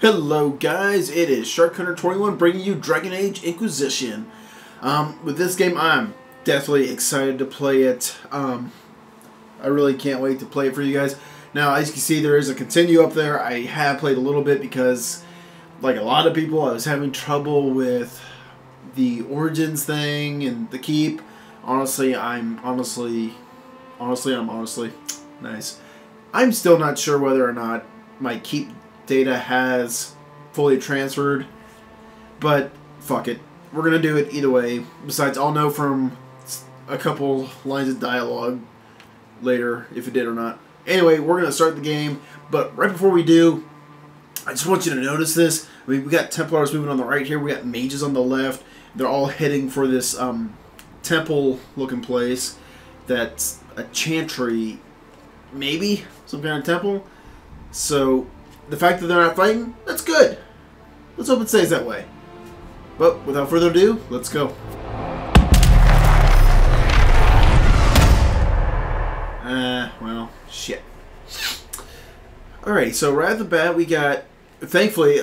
Hello guys, it is SharkHunter21 bringing you Dragon Age Inquisition. With this game I'm definitely excited to play it. I really can't wait to play it for you guys. Now as you can see there is a continue up there. I have played a little bit because like a lot of people I was having trouble with the Origins thing and the Keep. I'm still not sure whether or not my Keep data has fully transferred, but fuck it, we're gonna do it either way. Besides, I'll know from a couple lines of dialogue later if it did or not. Anyway, we're gonna start the game, but right before we do, I just want you to notice this. I mean, we got Templars moving on the right here, we got mages on the left. They're all heading for this temple looking place that's a Chantry, maybe some kind of temple. So the fact that they're not fighting, that's good. Let's hope it stays that way. But without further ado, let's go. Well, shit. Alright, so right off the bat we got, thankfully,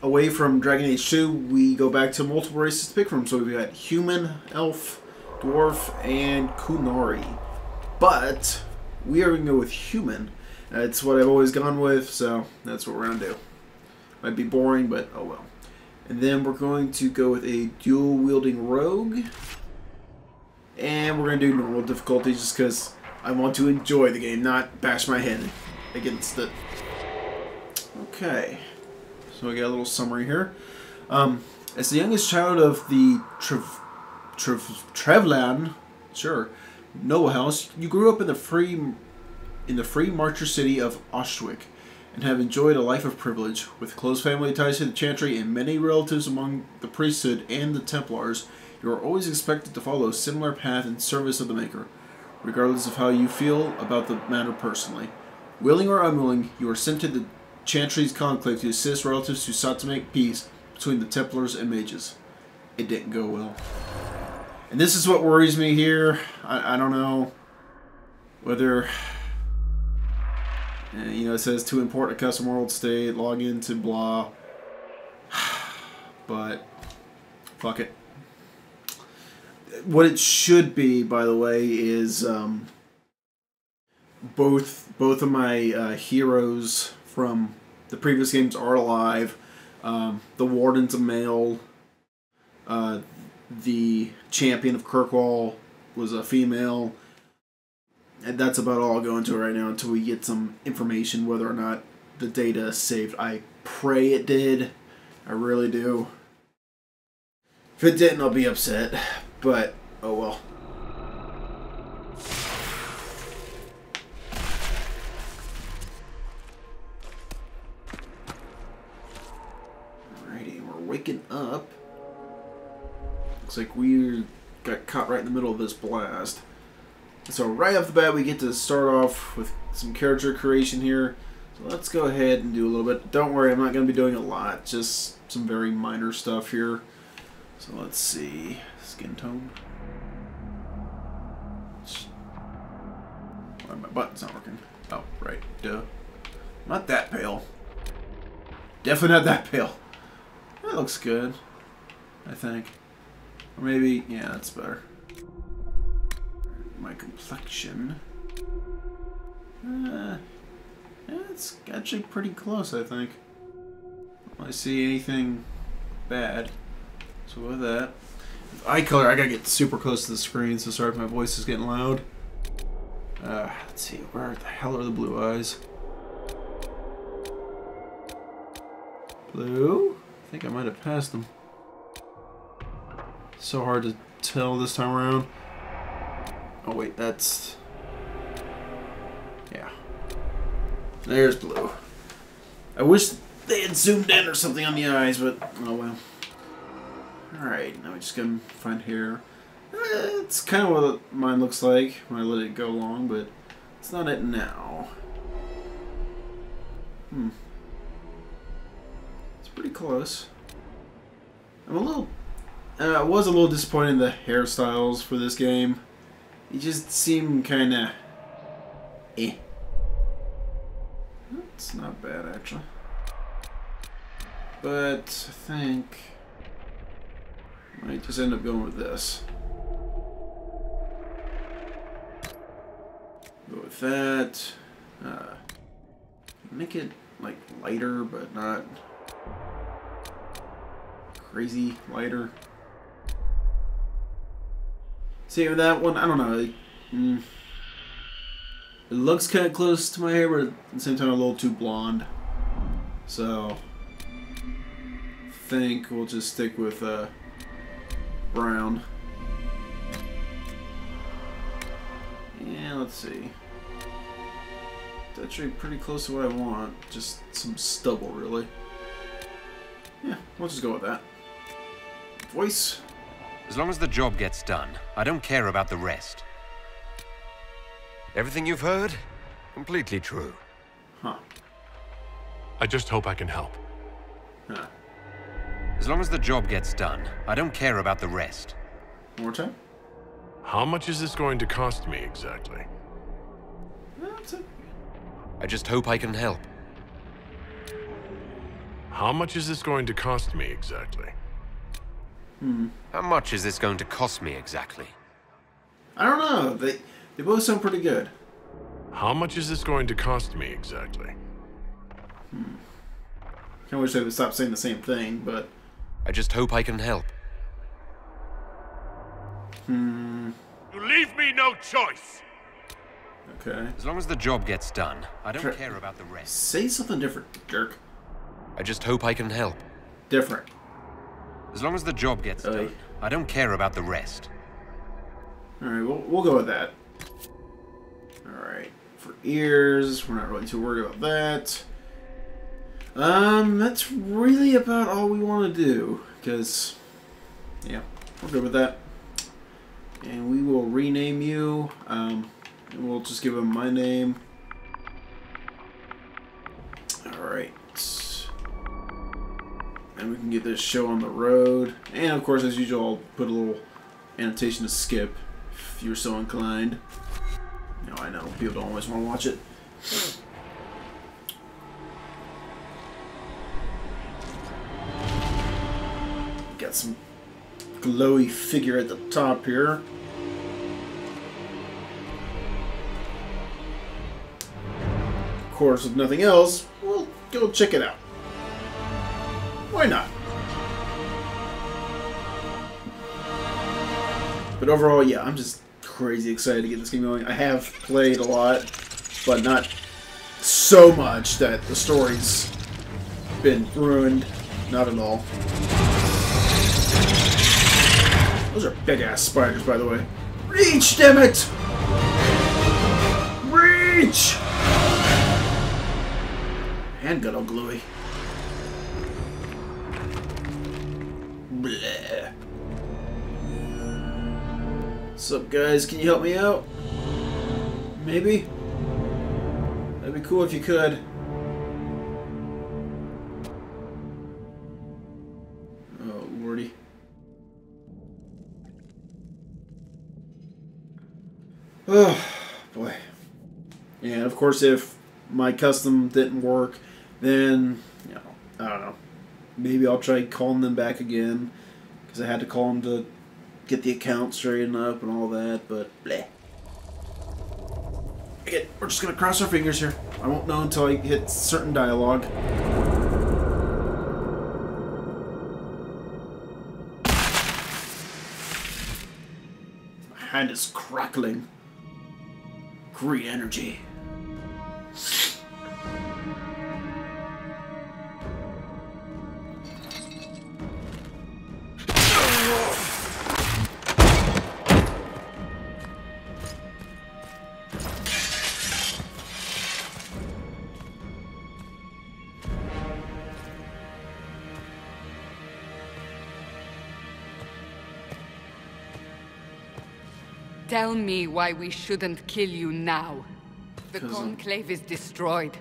away from Dragon Age 2, we go back to multiple races to pick from. So we've got human, elf, dwarf, and Kunari. But we are going to go with human. That's what I've always gone with, so that's what we're going to do. Might be boring, but oh well. And then we're going to go with a dual-wielding rogue. And we're going to do normal difficulty just because I want to enjoy the game, not bash my head against it. Okay. So we got a little summary here. As the youngest child of the Trevlan, sure, Noble House, you grew up in the free marcher city of Ostwick, and have enjoyed a life of privilege. With close family ties to the Chantry and many relatives among the priesthood and the Templars, you are always expected to follow a similar path in service of the Maker, regardless of how you feel about the matter personally. Willing or unwilling, you are sent to the Chantry's Conclave to assist relatives who sought to make peace between the Templars and mages. It didn't go well. And this is what worries me here. I don't know whether... And, you know, it says to import a custom world state, log in to blah. But, fuck it. What it should be, by the way, is both of my heroes from the previous games are alive. The Warden's a male. The Champion of Kirkwall was a female. And that's about all I'll go into right now until we get some information whether or not the data saved. I pray it did. I really do. If it didn't, I'll be upset. But, oh well. Alrighty, we're waking up. Looks like we got caught right in the middle of this blast. So right off the bat, we get to start off with some character creation here. So let's go ahead and do a little bit. Don't worry, I'm not going to be doing a lot. Just some very minor stuff here. So let's see. Skin tone. Why my button's not working? Oh, right. Duh. Not that pale. Definitely not that pale. That looks good, I think. Or maybe, yeah, that's better. My complexion. Yeah, it's actually pretty close, I think. I see anything bad. So with that, with eye color, I gotta get super close to the screen. So sorry if my voice is getting loud. Let's see, where the hell are the blue eyes? Blue? I think I might have passed them. So hard to tell this time around. Oh wait, that's... yeah. There's blue. I wish they had zoomed in or something on the eyes, but oh well. Alright, now we just gotta find hair. It's kind of what mine looks like when I let it go long, but it's not it now. It's pretty close. I was a little disappointed in the hairstyles for this game. You just seem kinda eh. That's not bad actually. but I think I might just end up going with this. Go with that. Make it like lighter, but not crazy lighter. See with that one, I don't know. It looks kind of close to my hair, but at the same time a little too blonde. So I think we'll just stick with brown. Yeah, let's see. It's actually pretty close to what I want. Just some stubble, really. Yeah, we'll just go with that. Voice. As long as the job gets done, I don't care about the rest. Everything you've heard? Completely true. Huh. I just hope I can help. Huh. As long as the job gets done, I don't care about the rest. One more time? How much is this going to cost me, exactly? I just hope I can help. How much is this going to cost me, exactly? How much is this going to cost me, exactly? I don't know. They both sound pretty good. How much is this going to cost me, exactly? I kinda wish they would stop saying the same thing, but... I just hope I can help. You leave me no choice! Okay. As long as the job gets done, I don't care about the rest. Say something different, jerk. I just hope I can help. Different. As long as the job gets done, I don't care about the rest. Alright, we'll go with that. Alright. For ears, we're not really too worried about that. That's really about all we want to do, because, yeah, we're good with that. And we will rename you, and we'll just give him my name. Alright. And we can get this show on the road. And, of course, as usual, I'll put a little annotation to skip, if you're so inclined. No, I know, people don't always want to watch it. Got some glowy figure at the top here. Of course, if nothing else, we'll go check it out. Why not? But overall, yeah, I'm just crazy excited to get this game going. I have played a lot, but not so much that the story's been ruined. Not at all. Those are big-ass spiders, by the way. Reach, damn it! Reach! And got all gluey. Bleh. What's up, guys? Can you help me out? Maybe? That'd be cool if you could. Oh, boy. And, of course, if my custom didn't work, then, you know, I don't know. Maybe I'll try calling them back again, because I had to call them to get the account straightened up and all that, but bleh. Again, we're just going to cross our fingers here. I won't know until I hit certain dialogue. My hand is crackling. Free energy. Tell me why we shouldn't kill you now. The Conclave is destroyed.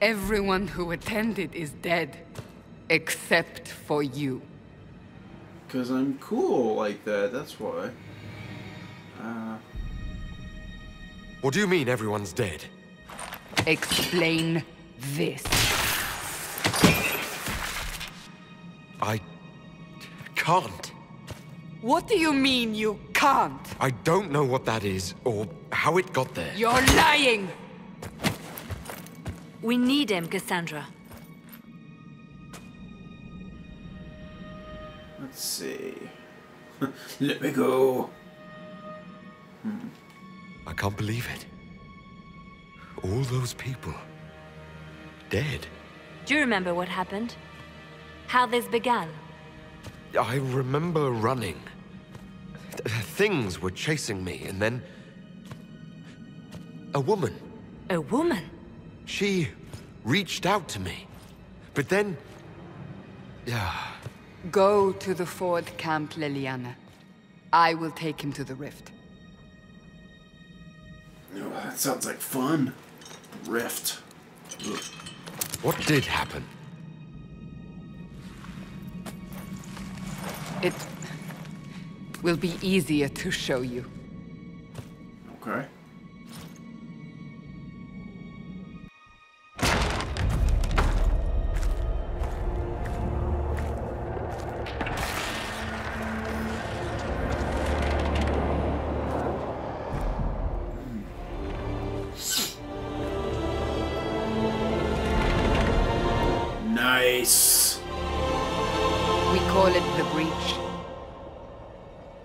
Everyone who attended is dead. Except for you. Because I'm cool like that, that's why. What do you mean everyone's dead? Explain this. can't. What do you mean you can't? I don't know what that is, or how it got there. You're lying! We need him, Cassandra. Let's see. Let me go. I can't believe it. All those people... dead. Do you remember what happened? How this began? I remember running. Things were chasing me, and then... a woman. A woman? She reached out to me, but then... Go to the Ford camp, Leliana. I will take him to the rift. Oh, that sounds like fun. Rift. Ugh. What did happen? It will be easier to show you. Okay.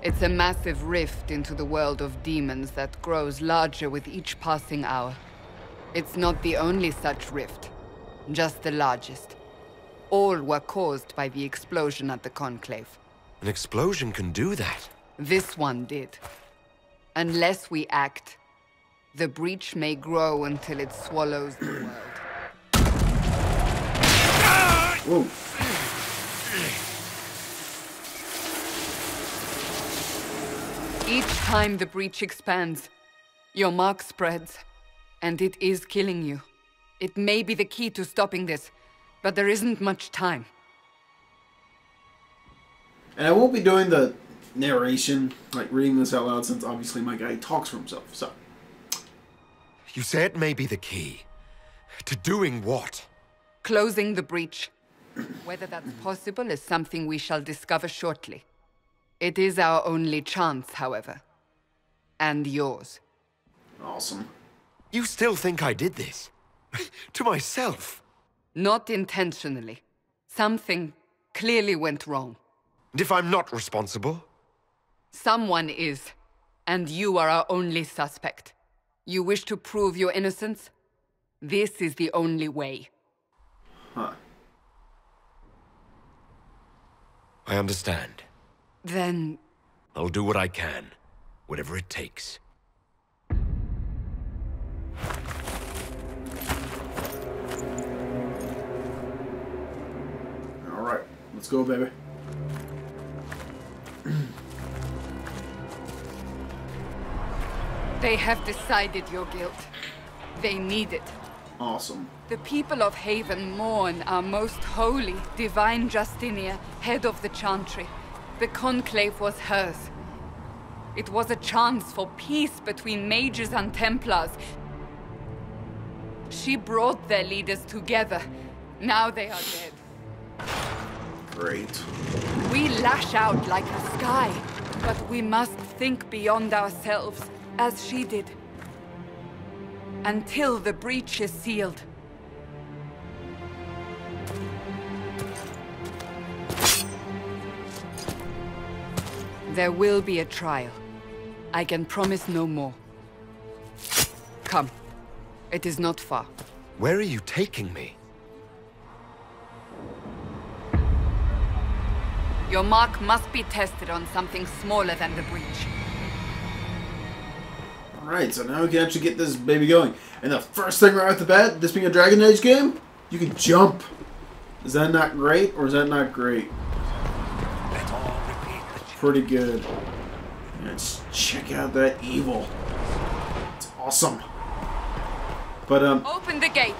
It's a massive rift into the world of demons that grows larger with each passing hour. It's not the only such rift, just the largest. All were caused by the explosion at the Conclave. An explosion can do that? This one did. Unless we act, the breach may grow until it swallows the world. Whoa. Each time the breach expands, your mark spreads, and it is killing you. It may be the key to stopping this, but there isn't much time. And I won't be doing the narration, like reading this out loud, since obviously my guy talks for himself, so. You said maybe the key. To doing what? Closing the breach. Whether that's possible is something we shall discover shortly. It is our only chance, however. And yours. Awesome. You still think I did this? To myself? Not intentionally. Something clearly went wrong. And if I'm not responsible? Someone is. And you are our only suspect. You wish to prove your innocence? This is the only way. Huh. I understand. Then... I'll do what I can, whatever it takes. Alright, let's go, baby. They have decided your guilt. They need it. Awesome. The people of Haven mourn our most holy, Divine Justinia, head of the Chantry. The Conclave was hers. It was a chance for peace between mages and Templars. She brought their leaders together. Now they are dead. Great. We lash out like the sky, but we must think beyond ourselves, as she did. Until the breach is sealed. There will be a trial. I can promise no more. Come. It is not far. Where are you taking me? Your mark must be tested on something smaller than the breach. Alright, so now we can actually get this baby going. And the first thing right off the bat, this being a Dragon Age game, you can jump. Is that not great, or is that not great? Pretty good. Let's check out that evil. It's awesome. But open the gate.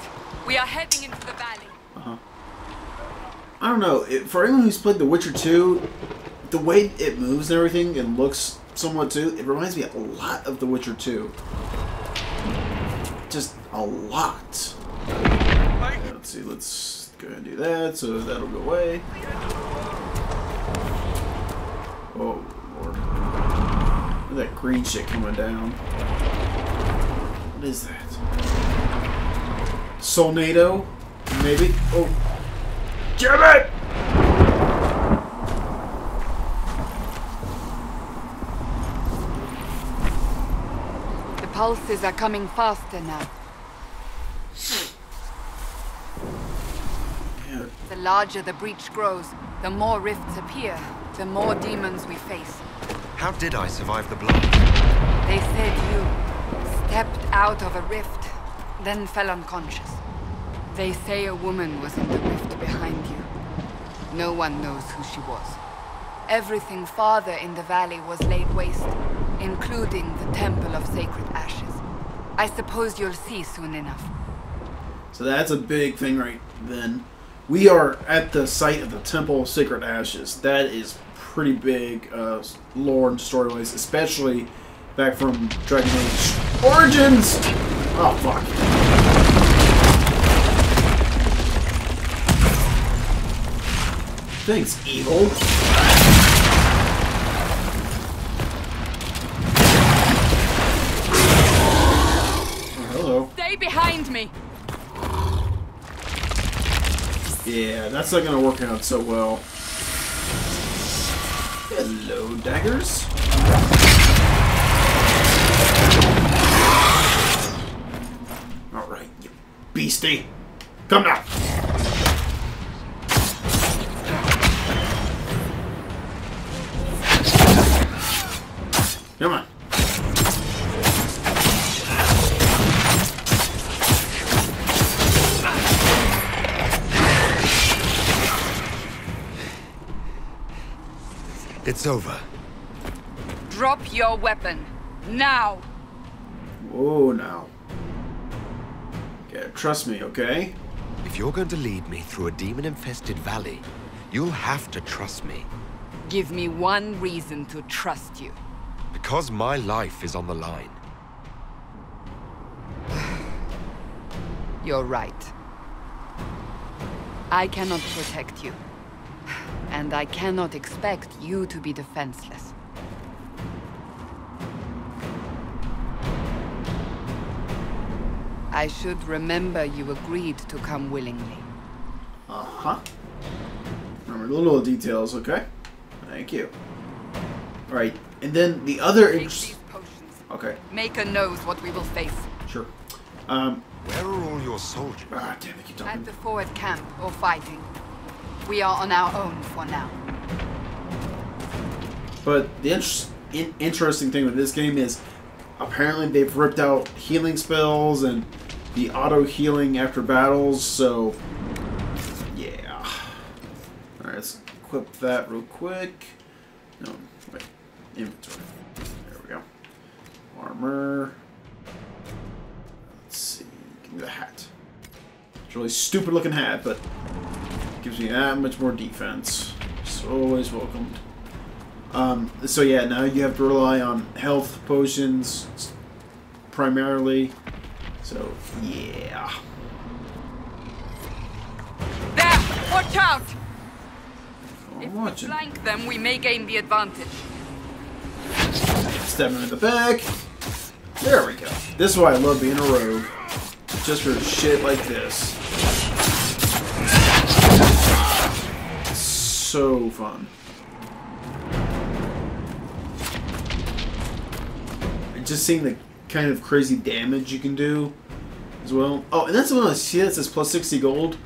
We are heading into the valley. I don't know. For anyone who's played The Witcher 2, the way it moves and everything and looks somewhat too, it reminds me a lot of The Witcher 2. Just a lot. Let's see. Let's go ahead and do that. So that'll go away. Oh, Lord. Look at that green shit coming down. What is that? Solnado? Maybe? Oh. Damn it! The pulses are coming faster now. Yeah. The larger the breach grows, the more rifts appear, the more demons we face. How did I survive the blow? They said you stepped out of a rift, then fell unconscious. They say a woman was in the rift behind you. No one knows who she was. Everything farther in the valley was laid waste, including the Temple of Sacred Ashes. I suppose you'll see soon enough. So that's a big thing right then. We are at the site of the Temple of Sacred Ashes. That is pretty big lore and story-wise, especially back from Dragon Age Origins! Oh, fuck. Thanks, evil. Oh, hello. Stay behind me! Yeah, that's not gonna work out so well. Hello, daggers. Alright, you beastie. Come now! Come on. It's over. Drop your weapon. Now! Whoa, now. Yeah, trust me, okay? If you're going to lead me through a demon-infested valley, you'll have to trust me. Give me one reason to trust you. Because my life is on the line. You're right. I cannot protect you. And I cannot expect you to be defenseless. I should remember you agreed to come willingly. Uh-huh. Remember the little details, okay? Thank you. Alright, and then the other... Okay. Maker knows what we will face. Sure. Where are all your soldiers? Ah, damn it, you don't... At the forward camp, or fighting. We are on our own for now. But the interesting thing with this game is apparently they've ripped out healing spells and the auto-healing after battles, so yeah. Alright, let's equip that real quick. No, wait. Inventory. There we go. Armor. Let's see. Give me the hat. It's a really stupid looking hat, but... gives me that much more defense. It's always welcomed. So yeah, now you have to rely on health potions primarily. So yeah. There! Watch out! If we flank them, we may gain the advantage. Stab him in the back. There we go. This is why I love being a rogue. Just for shit like this. So fun. And just seeing the kind of crazy damage you can do as well. Oh, and that's when I see that says plus 60 gold.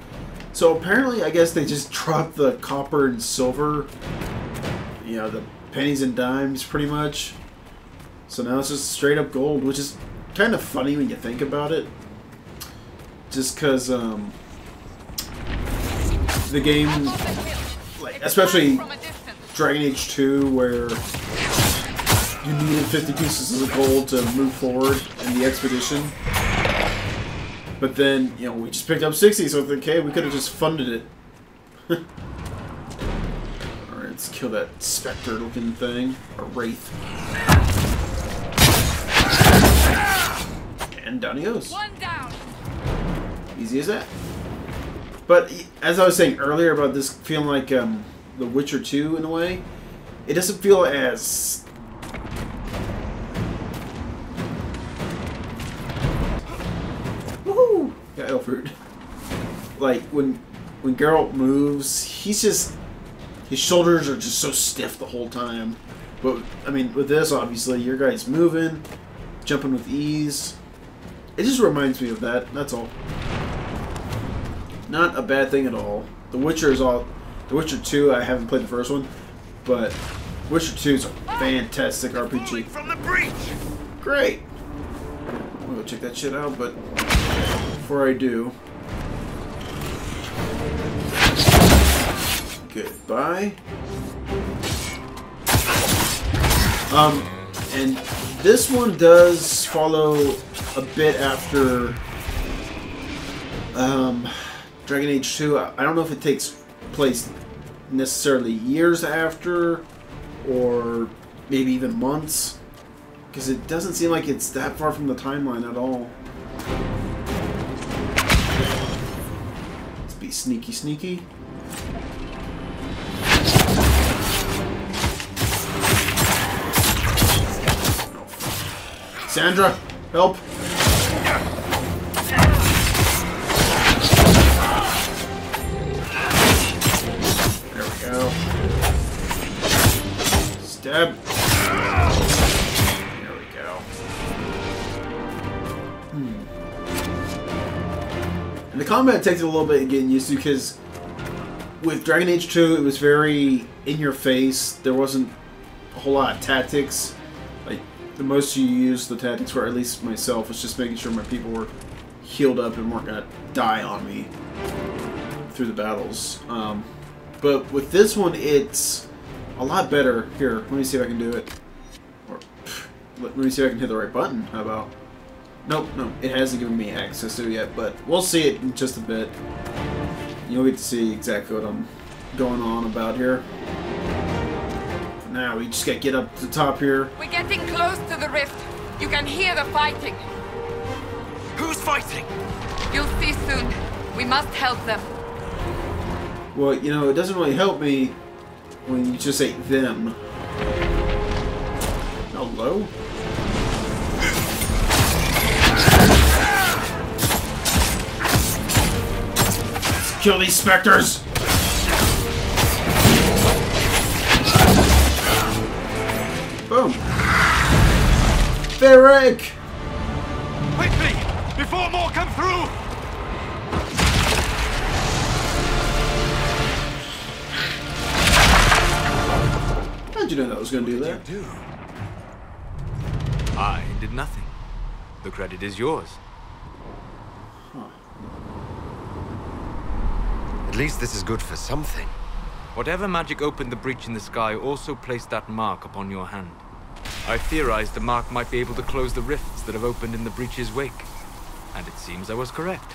So apparently, I guess they just dropped the copper and silver. You know, the pennies and dimes, pretty much. So now it's just straight up gold, which is kind of funny when you think about it. Just because, the game... especially Dragon Age 2, where you needed 50 pieces of gold to move forward in the expedition. But then, you know, we just picked up 60, so okay, we could have just funded it. Alright, let's kill that specter-looking thing. Or wraith. And down he goes. One down. Easy as that. But as I was saying earlier about this feeling like The Witcher 2 in a way, It doesn't feel as... Woohoo! Got elf root. Like, when Geralt moves, he's just... His shoulders are just so stiff the whole time. But, I mean, with this, obviously, your guy's moving, jumping with ease. It just reminds me of that, that's all. Not a bad thing at all. The Witcher is all... The Witcher 2, I haven't played the first one, but Witcher 2 is a fantastic RPG. From the breach. Great! I'm gonna go check that shit out, but before I do... Goodbye. And this one does follow a bit after Dragon Age 2. I don't know if it takes place necessarily years after or maybe even months, because it doesn't seem like it's that far from the timeline at all. Let's be sneaky sneaky. Cassandra, help! There we go. Stab. There we go. And the combat takes a little bit getting used to, because with Dragon Age 2, it was very in your face. There wasn't a whole lot of tactics. The most you used the tactics for, at least myself, was just making sure my people were healed up and weren't gonna die on me through the battles. But with this one, it's a lot better. Here, let me see if I can do it. Or, let me see if I can hit the right button. How about? Nope, no, it hasn't given me access to it yet, but we'll see it in just a bit. You'll get to see exactly what I'm going on about here. Now we just gotta get up to the top here. We're getting close to the rift. You can hear the fighting. Who's fighting? You'll see soon. We must help them. Well, you know, it doesn't really help me when you just say them. Hello? Let's kill these specters! Boom! Varric! Quickly! Before more come through! How'd you know that was gonna do that? I did nothing. The credit is yours. Huh. At least this is good for something. Whatever magic opened the breach in the sky also placed that mark upon your hand. I theorized the mark might be able to close the rifts that have opened in the breach's wake. And it seems I was correct.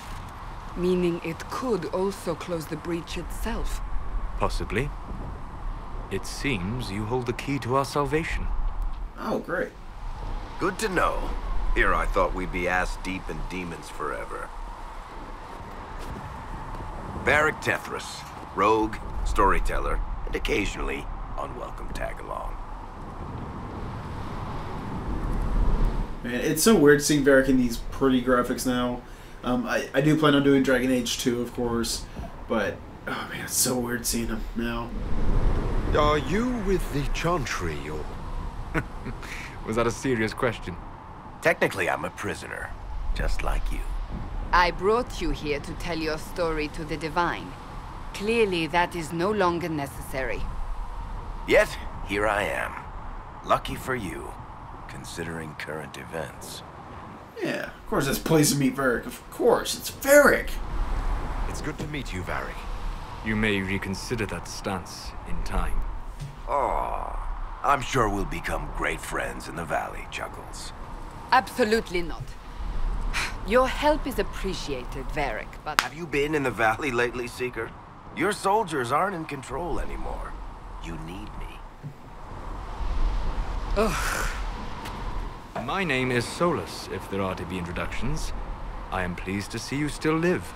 Meaning it could also close the breach itself? Possibly. It seems you hold the key to our salvation. Oh, great. Good to know. Here I thought we'd be ass deep in demons forever. Varric Tethras, rogue, storyteller, and occasionally unwelcome tag-along. Man, it's so weird seeing Varric in these pretty graphics now. I do plan on doing Dragon Age 2, of course, but oh man, it's so weird seeing him now. Are you with the Chantry or... Was that a serious question? Technically, I'm a prisoner, just like you. I brought you here to tell your story to the Divine. Clearly, that is no longer necessary. Yet, here I am. Lucky for you, considering current events. Yeah, of course that's place to meet Varric. Of course, it's Varric! It's good to meet you, Varric. You may reconsider that stance in time. Oh, I'm sure we'll become great friends in the Valley, Chuckles. Absolutely not. Your help is appreciated, Varric, but... Have you been in the Valley lately, Seeker? Your soldiers aren't in control anymore. You need me. Ugh. My name is Solas, if there are to be introductions. I am pleased to see you still live.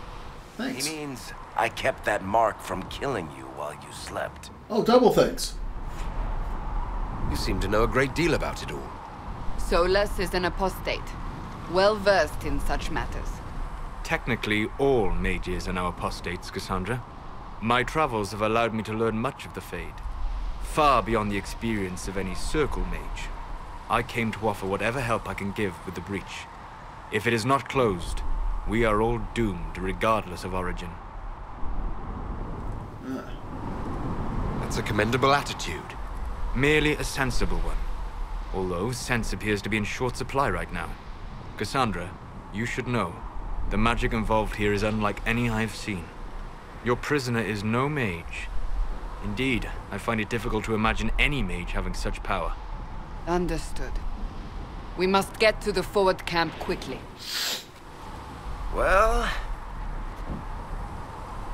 Thanks. He means I kept that mark from killing you while you slept. Oh, double thanks. You seem to know a great deal about it all. Solas is an apostate, well-versed in such matters. Technically, all mages are now apostates, Cassandra. My travels have allowed me to learn much of the Fade, far beyond the experience of any Circle Mage. I came to offer whatever help I can give with the breach. If it is not closed, we are all doomed, regardless of origin. That's a commendable attitude. Merely a sensible one. Although sense appears to be in short supply right now. Cassandra, you should know, the magic involved here is unlike any I have seen. Your prisoner is no mage. Indeed, I find it difficult to imagine any mage having such power. Understood. We must get to the forward camp quickly. Well,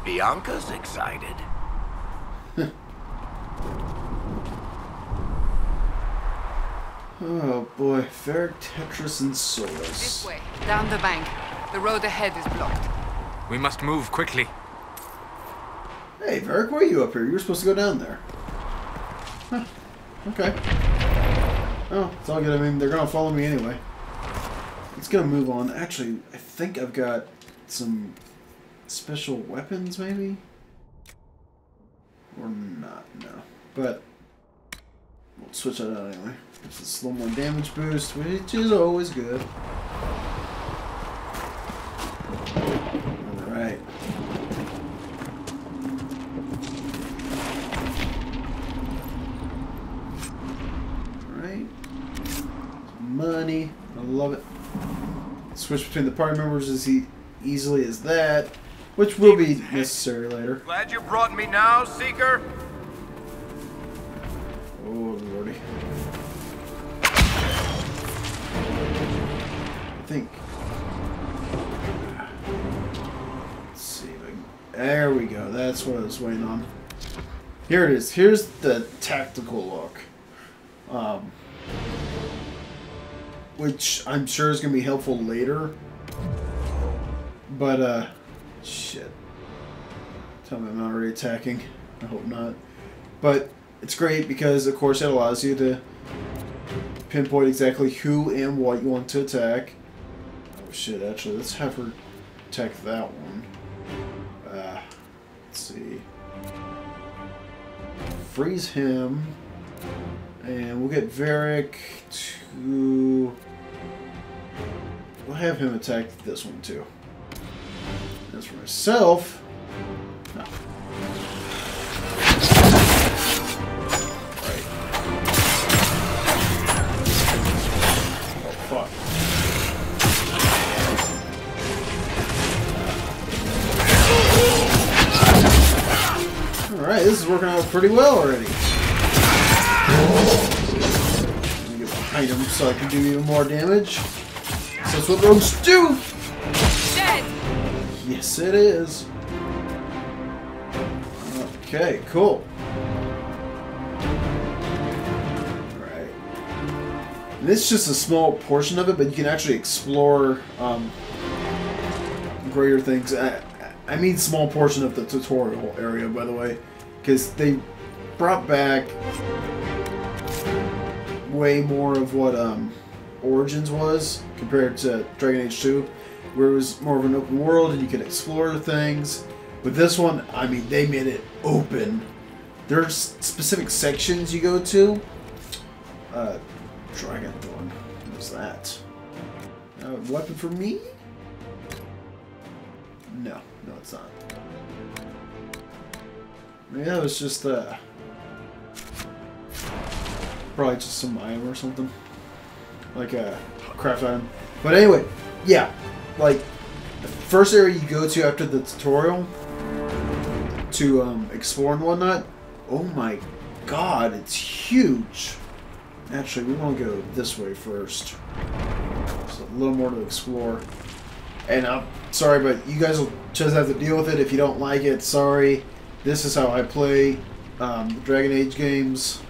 Bianca's excited. Oh boy, Varric Tethras and Solas. This way, down the bank. The road ahead is blocked. We must move quickly. Hey, Varric, why are you up here? You were supposed to go down there. Huh. Okay. Oh, it's all good. I mean, they're going to follow me anyway. It's going to move on. Actually, I think I've got some special weapons, maybe? Or not, no. But we'll switch that out anyway. It's a little more damage boost, which is always good. Alright. Money. I love it. Switch between the party members as easily as that, which will be necessary later. Glad you brought me now, Seeker. Oh, lordy. I think. Let's see if I can... There we go. That's what I was waiting on. Here it is. Here's the tactical look. Which I'm sure is going to be helpful later. But, shit. Tell me I'm not already attacking. I hope not. But it's great because, of course, it allows you to pinpoint exactly who and what you want to attack. Oh, shit, actually, let's have her attack that one. Let's see. Freeze him. And we'll get Varric to... We'll have him attack this one, too. As for myself... No. Right. Oh, fuck. Alright, this is working out pretty well already. Let me get behind him so I can do even more damage. So that's what rogues do! Dead. Yes, it is. Okay, cool. Alright. This is just a small portion of it, but you can actually explore greater things. I mean small portion of the tutorial area, by the way, because they brought back way more of what Origins was compared to Dragon Age 2, where it was more of an open world and you could explore things. But this one, I mean, they made it open. There's specific sections you go to. Dragon Thorn. What was that? A weapon for me? No. No, it's not. Maybe that was just probably just some item or something. Like a craft item. But anyway, yeah. Like, the first area you go to after the tutorial to explore and whatnot. Oh my god, it's huge. Actually, we want to go this way first. There's a little more to explore. And I'm sorry, but you guys will just have to deal with it. If you don't like it, sorry. This is how I play Dragon Age games.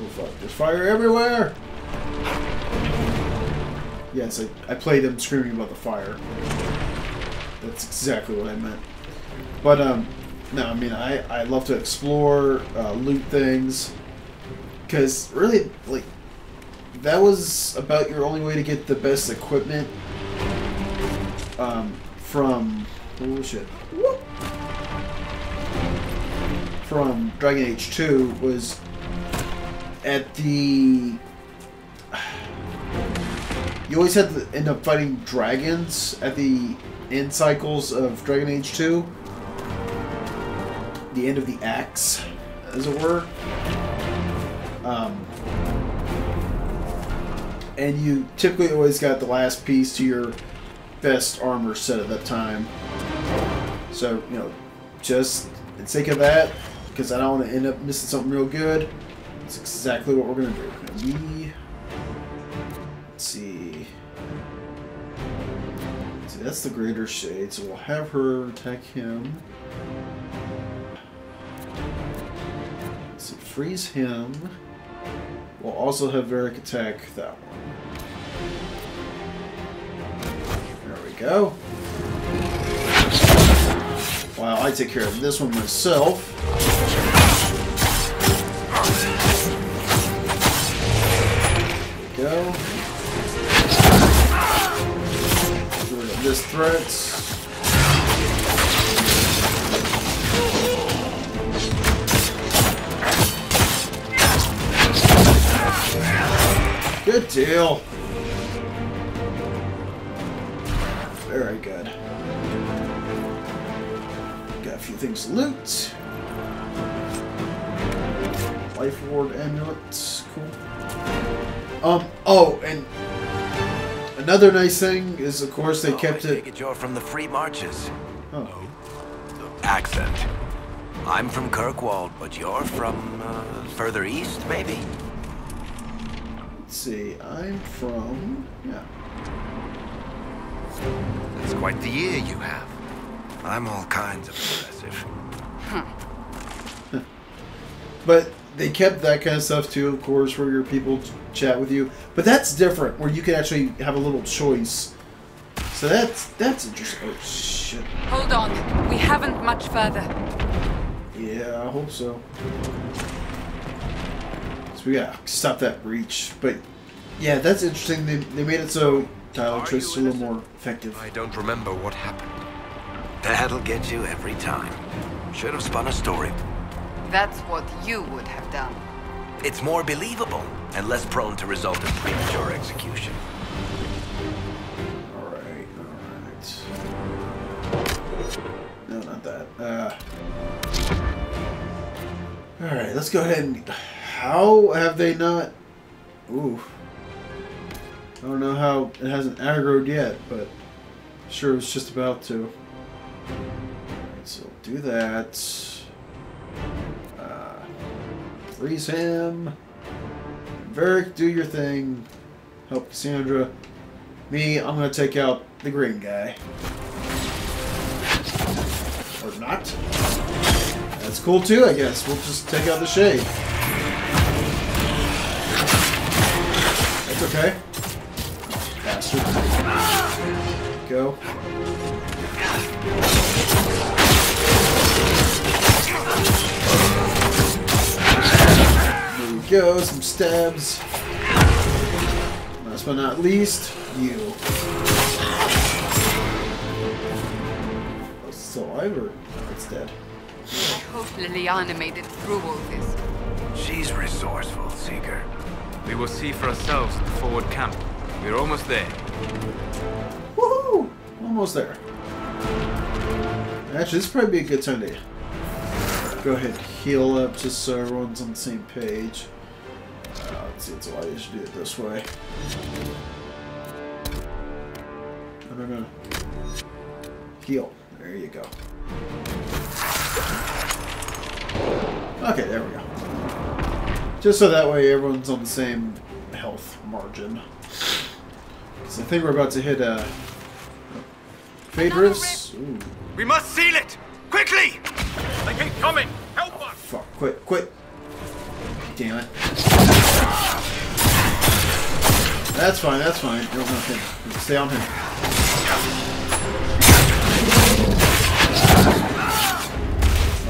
Oh fuck, there's fire everywhere! Yes, I played them screaming about the fire. That's exactly what I meant. But, no, I mean, I love to explore, loot things. Because really, like, that was about your only way to get the best equipment from from Dragon Age 2 was at the. You always had to end up fighting dragons at the end cycles of Dragon Age 2. The end of the axe, as it were. And you typically always got the last piece to your best armor set at that time. So, you know, just for the sake of that, because I don't want to end up missing something real good, that's exactly what we're going to do. Let's see. That's the Greater Shade, so we'll have her attack him. So freeze him. We'll also have Varric attack that one. There we go. Wow, I take care of this one myself. There we go. Get rid of this threat. Good deal. Very good. Got a few things to loot. Life Ward amulets. Cool. Oh, and another nice thing is, of course, they kept it. I take it you're from the Free Marches. Oh. Accent. I'm from Kirkwall, but you're from further east, maybe? Let's see, I'm from... yeah. That's quite the year you have. I'm all kinds of impressive. Huh. But they kept that kind of stuff too, of course, where your people chat with you. But that's different, where you can actually have a little choice. So that's interesting. Oh, shit. Hold on. We haven't much further. Yeah, I hope so. So we gotta stop that breach, but yeah, that's interesting. They made it so tile trace a little more effective. I don't remember what happened. That'll get you every time. Should have spun a story. That's what you would have done. It's more believable and less prone to result in premature execution. All right, all right. No, not that. All right, let's go ahead and. How have they not... Ooh. I don't know how it hasn't aggroed yet, but... Sure, it's just about to. Alright, so we'll do that. Freeze him. Varric, do your thing. Help Cassandra. Me, I'm gonna take out the green guy. Or not. That's cool too, I guess. We'll just take out the shade. Okay. Bastard. Go. There we go. Some stabs. Last but not least, you. Still alive or it's dead? I hope Leliana made it through all this. She's resourceful, Seeker. We will see for ourselves at the forward camp. We're almost there. Woohoo! Almost there. Actually, this would probably be a good time to go ahead and heal up just so everyone's on the same page. Let's see, it's a lot easier to do it this way. I don't know. Heal. There you go. Okay, there we go. Just so that way everyone's on the same health margin. So I think we're about to hit a... Phaedrus? We must seal it! Quickly! They keep coming! Help us! Fuck, quit, quit! Damn it. That's fine, that's fine. Don't want him. Stay on him.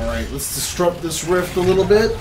Alright, let's disrupt this rift a little bit.